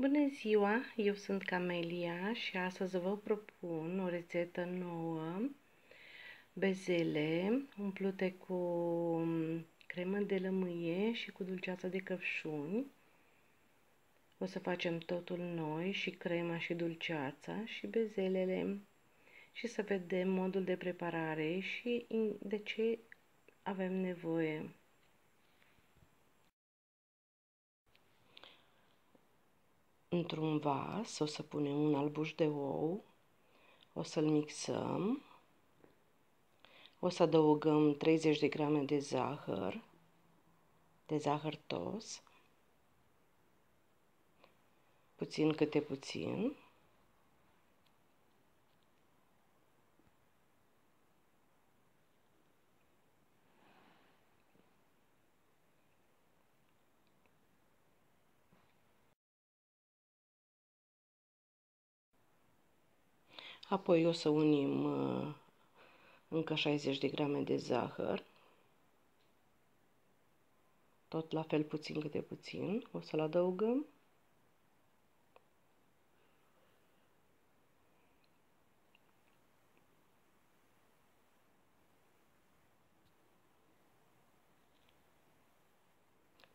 Bună ziua, eu sunt Camelia și astăzi vă propun o rețetă nouă, bezele umplute cu cremă de lămâie și cu dulceață de căpșuni. O să facem totul noi, și crema și dulceața și bezelele, și să vedem modul de preparare și de ce avem nevoie. Într-un vas o să punem un albuș de ou, o să-l mixăm, o să adăugăm 30 de grame de zahăr, tos, puțin câte puțin, apoi o să unim încă 60 de grame de zahăr, tot la fel puțin câte puțin, o să-l adăugăm.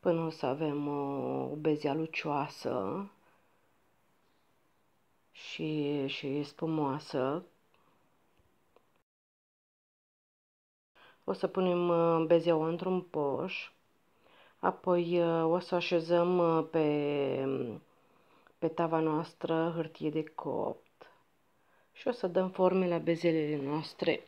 Până o să avem o bezea lucioasă și spumoasă. O să punem bezeaua într-un poș, apoi o să așezăm pe tava noastră hârtie de copt și o să dăm forme la bezelele noastre.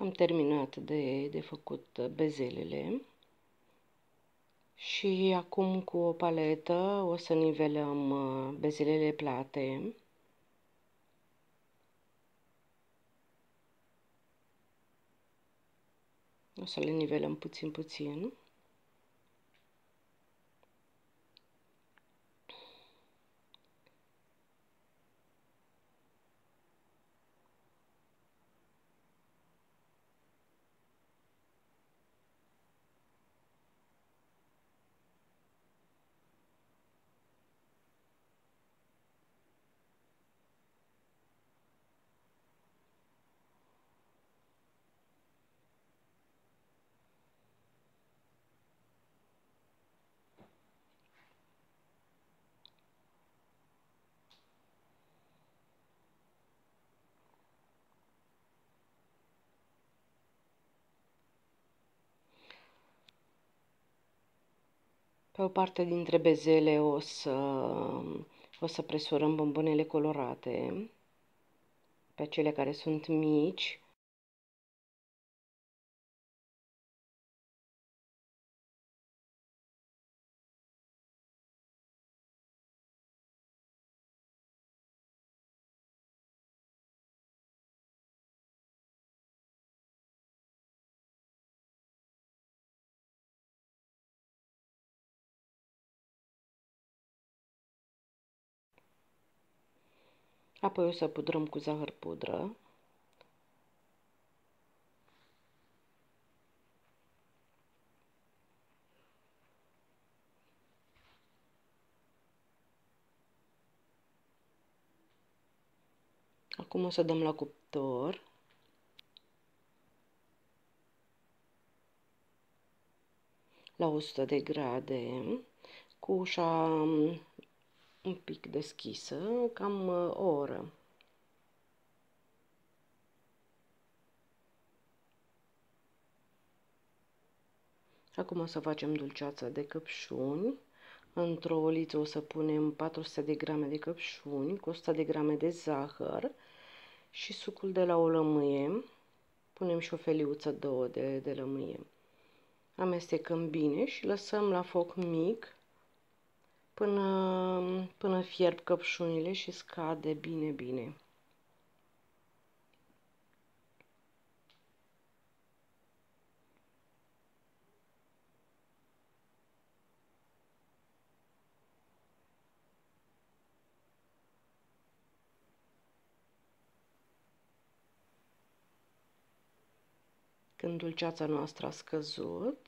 Am terminat de făcut bezelele și acum cu o paletă o să nivelăm bezelele plate. O să le nivelăm puțin, puțin. Pe o parte dintre bezele o să presurăm bombonele colorate, pe cele care sunt mici. Apoi o să pudrăm cu zahăr pudră. Acum o să dăm la cuptor. La 100 de grade, cu ușa un pic deschisă, cam o oră. Acum o să facem dulceața de căpșuni. Într-o oliță o să punem 400 de grame de căpșuni cu 100 de grame de zahăr și sucul de la o lămâie. Punem și o feliuță, două de lămâie. Amestecăm bine și lăsăm la foc mic până fierb căpșunile și scade bine, bine. Când dulceața noastră a scăzut,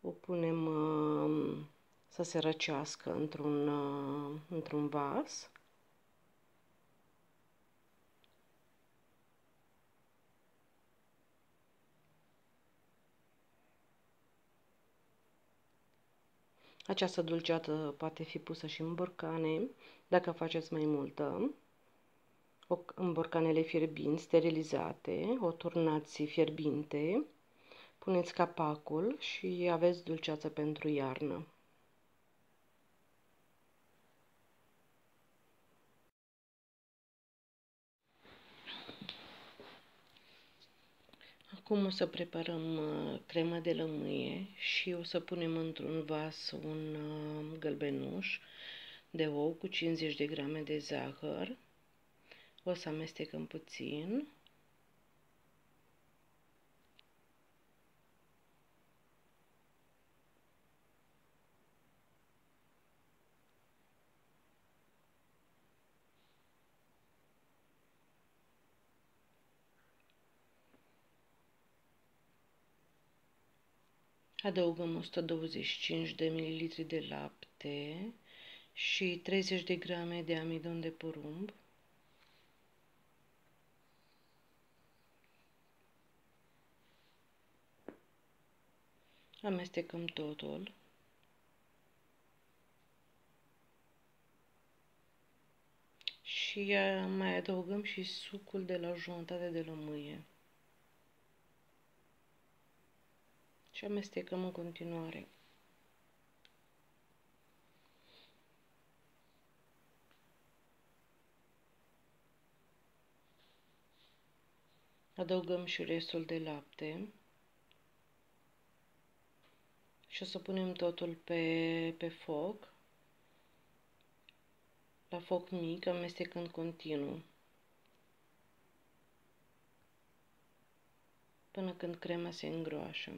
o punem să se răcească într-un vas. Această dulceață poate fi pusă și în borcane, dacă faceți mai multă. În borcanele fierbinți, sterilizate, o turnați fierbinte, puneți capacul și aveți dulceață pentru iarnă. Acum o să preparăm crema de lămâie și o să punem într-un vas un gălbenuș de ou cu 50 de grame de zahăr. O să amestecăm puțin. Adăugăm 125 de ml de lapte și 30 de grame de amidon de porumb. Amestecăm totul. Și mai adăugăm și sucul de la jumătate de lămâie. Și amestecăm în continuare. Adăugăm și restul de lapte. Și o să punem totul pe foc, la foc mic, amestecând continuu, până când crema se îngroașă.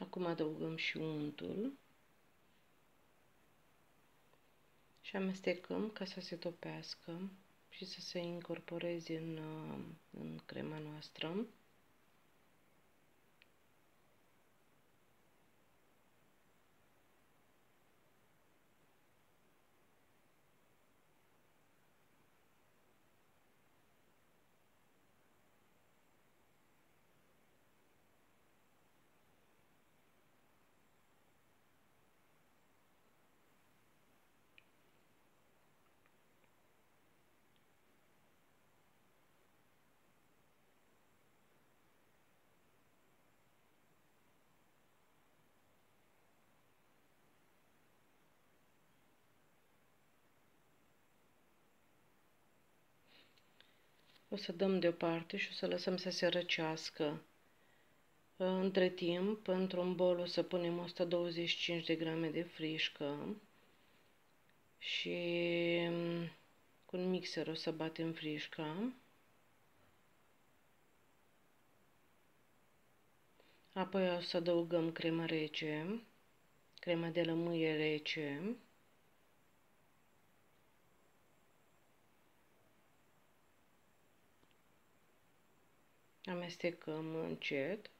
Acum adăugăm și untul și amestecăm ca să se topească și să se incorporeze în crema noastră. O să dăm deoparte și o să lăsăm să se răcească Între timp, într-un bol o să punem 125 de grame de frișcă și cu un mixer o să batem frișca. Apoi o să adăugăm crema rece, crema de lămâie rece. Amestecăm încet.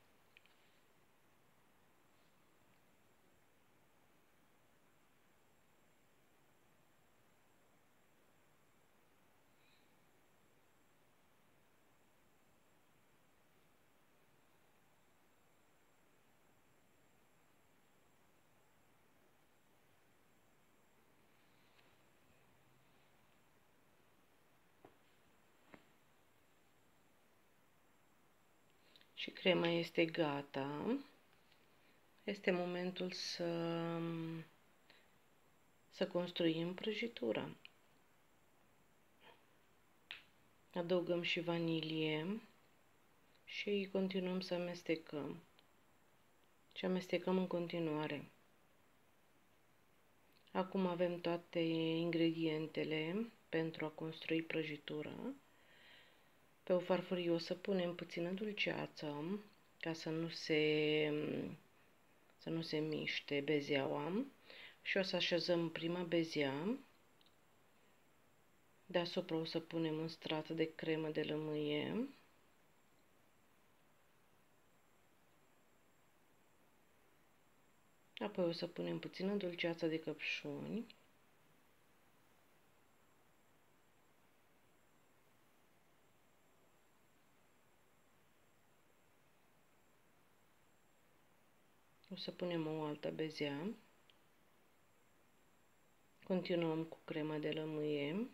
Și crema este gata. Este momentul să construim prăjitura. Adăugăm și vanilie și continuăm să amestecăm. Și amestecăm în continuare. Acum avem toate ingredientele pentru a construi prăjitura. Pe o farfurie o să punem puțină dulceață, ca să nu se miște bezeaua, și o să așezăm prima bezea. Deasupra o să punem un strat de cremă de lămâie. Apoi o să punem puțină dulceață de căpșuni. O să punem o altă bezea. Continuăm cu crema de lămâie.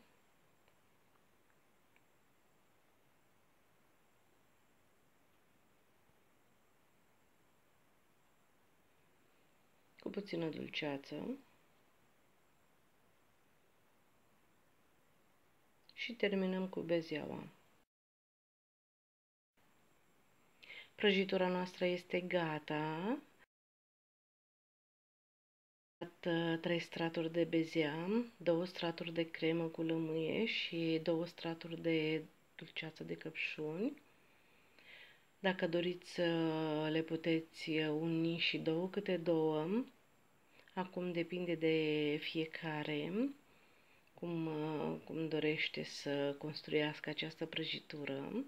Cu puțină dulceață. Și terminăm cu bezeaua. Prăjitura noastră este gata. Am 3 straturi de bezea, 2 straturi de cremă cu lămâie și 2 straturi de dulceață de căpșuni. Dacă doriți, le puteți uni și două câte două. Acum depinde de fiecare cum dorește să construiască această prăjitură.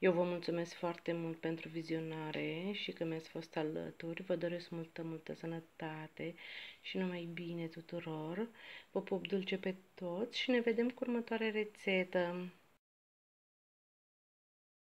Eu vă mulțumesc foarte mult pentru vizionare și că mi-ați fost alături. Vă doresc multă, multă sănătate și numai bine tuturor. Vă pup dulce pe toți și ne vedem cu următoarea rețetă.